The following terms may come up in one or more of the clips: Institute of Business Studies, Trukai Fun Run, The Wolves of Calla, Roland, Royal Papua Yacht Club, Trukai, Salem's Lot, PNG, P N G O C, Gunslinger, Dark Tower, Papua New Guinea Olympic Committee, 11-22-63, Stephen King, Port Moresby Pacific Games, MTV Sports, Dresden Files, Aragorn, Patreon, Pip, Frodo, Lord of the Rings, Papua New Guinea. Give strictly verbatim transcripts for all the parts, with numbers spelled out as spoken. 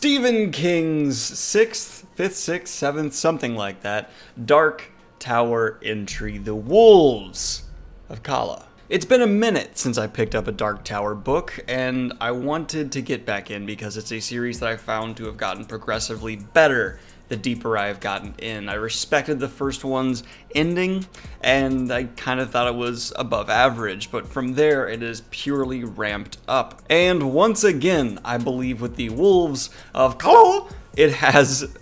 Stephen King's sixth, fifth, sixth, seventh, something like that, Dark Tower entry, The Wolves of Calla. It's been a minute since I picked up a Dark Tower book, and I wanted to get back in because it's a series that I found to have gotten progressively better the deeper I have gotten in. I respected the first one's ending, and I kind of thought it was above average, but from there it is purely ramped up. And once again, I believe with The Wolves of Calla, it has...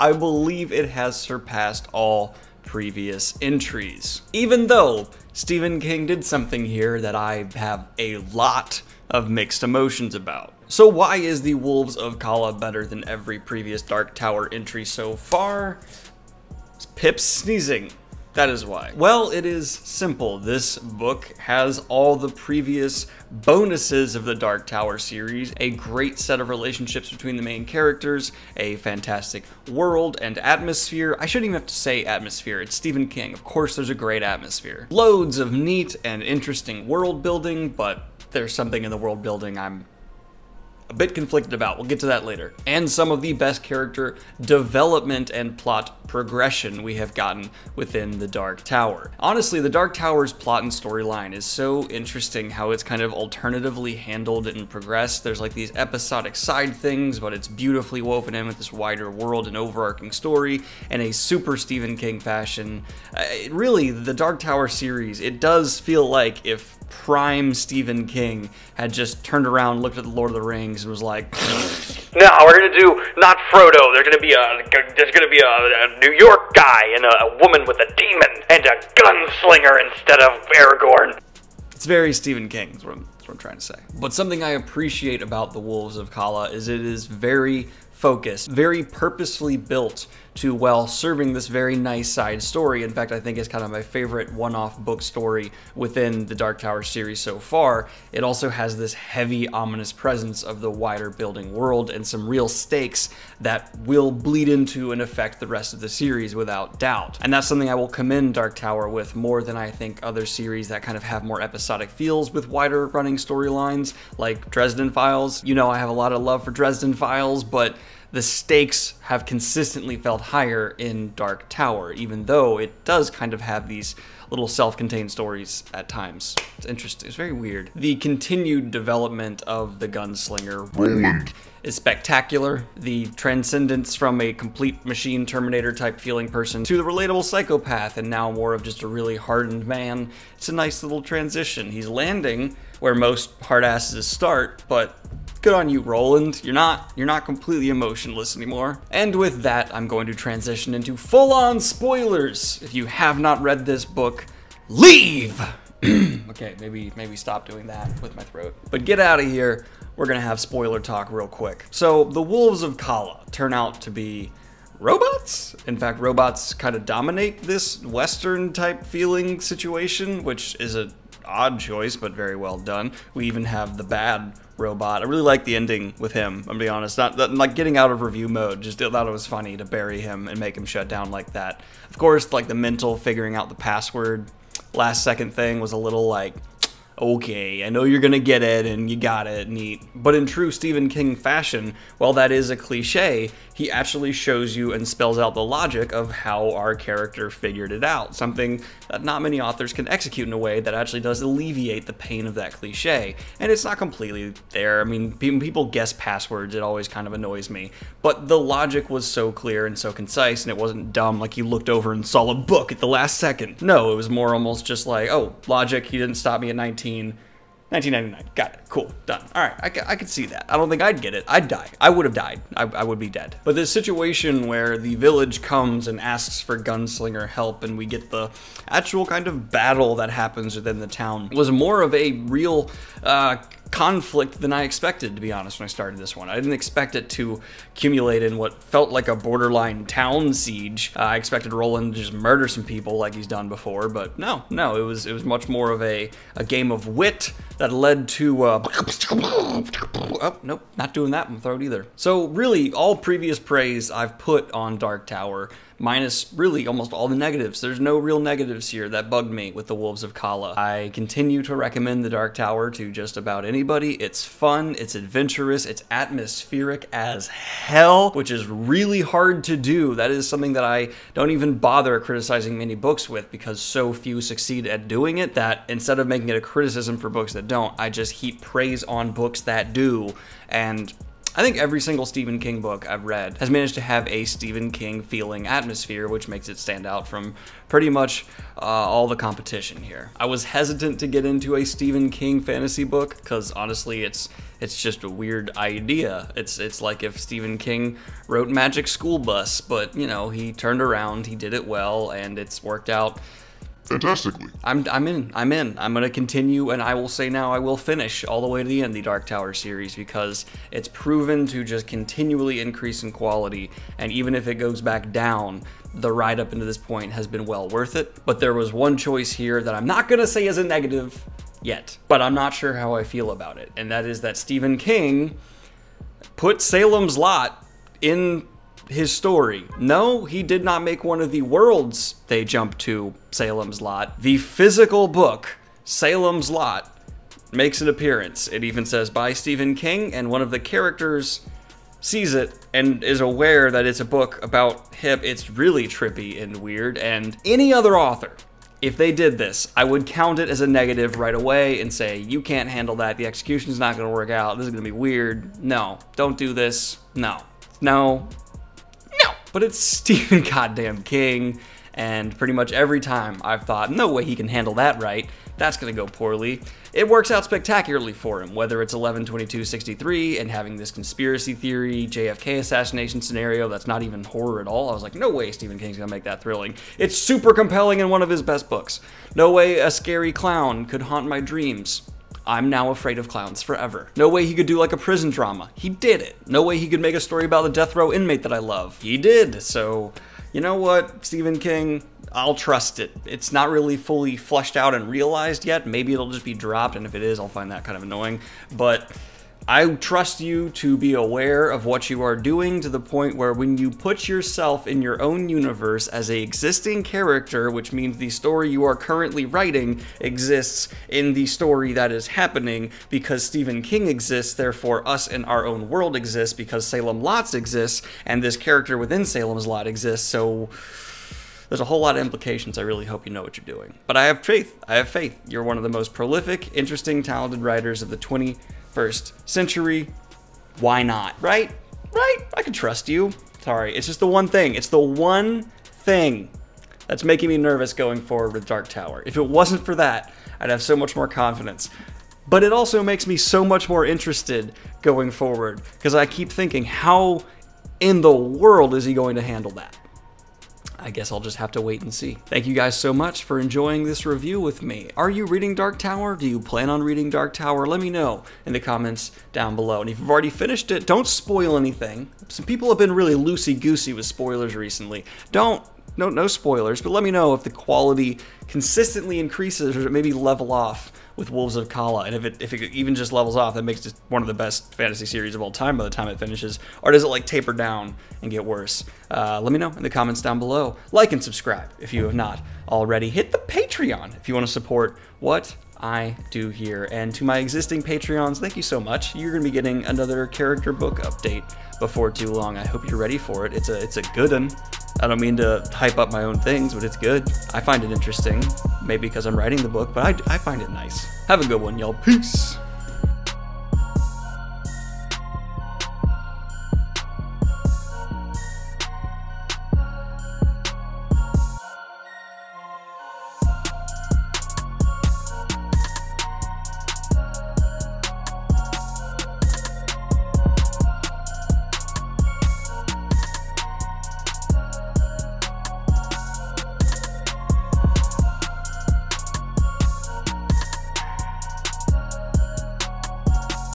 I believe it has surpassed all previous entries. Even though Stephen King did something here that I have a lot of mixed emotions about. So why is The Wolves of Calla better than every previous Dark Tower entry so far? Pip's sneezing. That is why. Well, it is simple. This book has all the previous bonuses of the Dark Tower series, a great set of relationships between the main characters, a fantastic world and atmosphere. I shouldn't even have to say atmosphere, it's Stephen King. Of course there's a great atmosphere. Loads of neat and interesting world building, but there's something in the world building I'm a bit conflicted about. We'll get to that later. And some of the best character development and plot progression we have gotten within the Dark Tower. Honestly, the Dark Tower's plot and storyline is so interesting how it's kind of alternatively handled and progressed. There's like these episodic side things, but it's beautifully woven in with this wider world and overarching story in a super Stephen King fashion. Uh, it really, the Dark Tower series, it does feel like if prime Stephen King had just turned around, looked at the Lord of the Rings, and was like, "No, we're gonna do not Frodo. There's gonna be a there's gonna be a, a New York guy and a, a woman with a demon and a gunslinger instead of Aragorn." It's very Stephen King, is what I'm, that's what I'm trying to say. But something I appreciate about The Wolves of Calla is it is very focused, very purposefully built to, well, serving this very nice side story. In fact, I think it's kind of my favorite one-off book story within the Dark Tower series so far. It also has this heavy, ominous presence of the wider building world and some real stakes that will bleed into and affect the rest of the series without doubt. And that's something I will commend Dark Tower with more than I think other series that kind of have more episodic feels with wider running storylines, like Dresden Files. You know, I have a lot of love for Dresden Files, but the stakes have consistently felt higher in Dark Tower, even though it does kind of have these little self-contained stories at times. It's interesting, it's very weird. The continued development of the gunslinger, Roland, is spectacular. The transcendence from a complete machine Terminator type feeling person to the relatable psychopath, and now more of just a really hardened man. It's a nice little transition. He's landing where most hard asses start, but good on you, Roland. You're not, you're not completely emotionless anymore. And with that, I'm going to transition into full-on spoilers. If you have not read this book, leave! Okay, maybe, maybe stop doing that with my throat. But get out of here. We're gonna have spoiler talk real quick. So, the Wolves of Calla turn out to be robots? In fact, robots kind of dominate this Western-type feeling situation, which is a odd choice, but very well done. We even have the bad robot. I really like the ending with him, I'm gonna be honest. Not, not like getting out of review mode, just thought it was funny to bury him and make him shut down like that. Of course, like the mental figuring out the password last second thing was a little like, okay, I know you're gonna get it and you got it, neat. But in true Stephen King fashion, while that is a cliche, he actually shows you and spells out the logic of how our character figured it out, something that not many authors can execute in a way that actually does alleviate the pain of that cliche. And it's not completely there. I mean, people guess passwords, it always kind of annoys me. But the logic was so clear and so concise, and it wasn't dumb like you looked over and saw a book at the last second. No, it was more almost just like, oh, logic, he didn't stop me at nineteen. nineteen ninety-nine. Got it. Cool. Done. All right. I, I could see that. I don't think I'd get it. I'd die. I would have died. I, I would be dead. But this situation where the village comes and asks for gunslinger help, and we get the actual kind of battle that happens within the town, was more of a real uh, conflict than I expected, to be honest, when I started this one. I didn't expect it to accumulate in what felt like a borderline town siege. Uh, I expected Roland to just murder some people like he's done before, but no, no, it was it was much more of a, a game of wit that led to, uh, oh, nope, not doing that in my throat either. So really, all previous praise I've put on Dark Tower minus really almost all the negatives. There's no real negatives here that bugged me with The Wolves of Calla. I continue to recommend The Dark Tower to just about anybody. It's fun, it's adventurous, it's atmospheric as hell, which is really hard to do. That is something that I don't even bother criticizing many books with because so few succeed at doing it, that instead of making it a criticism for books that don't, I just heap praise on books that do. And I think every single Stephen King book I've read has managed to have a Stephen King feeling atmosphere, which makes it stand out from pretty much uh, all the competition here. I was hesitant to get into a Stephen King fantasy book because honestly, it's it's just a weird idea. It's it's like if Stephen King wrote Magic School Bus, but you know, he turned around, he did it well, and it's worked out fantastically. I'm, I'm in, I'm in. I'm gonna continue, and I will say now I will finish all the way to the end the Dark Tower series because it's proven to just continually increase in quality, and even if it goes back down, the ride up into this point has been well worth it. But there was one choice here that I'm not gonna say is a negative yet, but I'm not sure how I feel about it, and that is that Stephen King put Salem's Lot in his story. No, he did not make one of the worlds they jump to Salem's Lot. The physical book, Salem's Lot, makes an appearance. It even says by Stephen King, and one of the characters sees it and is aware that it's a book about him. It's really trippy and weird, and any other author, if they did this, I would count it as a negative right away and say, you can't handle that, the execution's not gonna work out, this is gonna be weird, no, don't do this, no, no. But it's Stephen goddamn King, and pretty much every time I've thought, no way he can handle that right, that's gonna go poorly. It works out spectacularly for him, whether it's eleven twenty-two sixty-three and having this conspiracy theory, J F K assassination scenario that's not even horror at all. I was like, no way Stephen King's gonna make that thrilling. It's super compelling and one of his best books. No way a scary clown could haunt my dreams. I'm now afraid of clowns forever. No way he could do like a prison drama. He did it. No way he could make a story about a death row inmate that I love. He did. So, you know what, Stephen King, I'll trust it. It's not really fully fleshed out and realized yet. Maybe it'll just be dropped, and if it is, I'll find that kind of annoying. But I trust you to be aware of what you are doing to the point where when you put yourself in your own universe as an existing character, which means the story you are currently writing exists in the story that is happening because Stephen King exists, therefore us in our own world exists because Salem Lot exists and this character within Salem's Lot exists, so there's a whole lot of implications. I really hope you know what you're doing. But I have faith. I have faith. You're one of the most prolific, interesting, talented writers of the twentieth first century, why not? Right? Right? I can trust you. Sorry, it's just the one thing. It's the one thing that's making me nervous going forward with Dark Tower. If it wasn't for that, I'd have so much more confidence. But it also makes me so much more interested going forward because I keep thinking, how in the world is he going to handle that? I guess I'll just have to wait and see. Thank you guys so much for enjoying this review with me. Are you reading Dark Tower? Do you plan on reading Dark Tower? Let me know in the comments down below. And if you've already finished it, don't spoil anything. Some people have been really loosey-goosey with spoilers recently. Don't, no, no spoilers, but let me know if the quality consistently increases or maybe level off with Wolves of Calla, and if it, if it even just levels off, that makes it one of the best fantasy series of all time by the time it finishes, or does it like taper down and get worse? Uh, let me know in the comments down below. Like and subscribe if you have not already. Hit the Patreon if you want to support what I do here. And to my existing Patreons, thank you so much. You're gonna be getting another character book update before too long. I hope you're ready for it. It's a, it's a good one. I don't mean to hype up my own things, but it's good. I find it interesting, maybe because I'm writing the book, but I, I find it nice. Have a good one, y'all. Peace.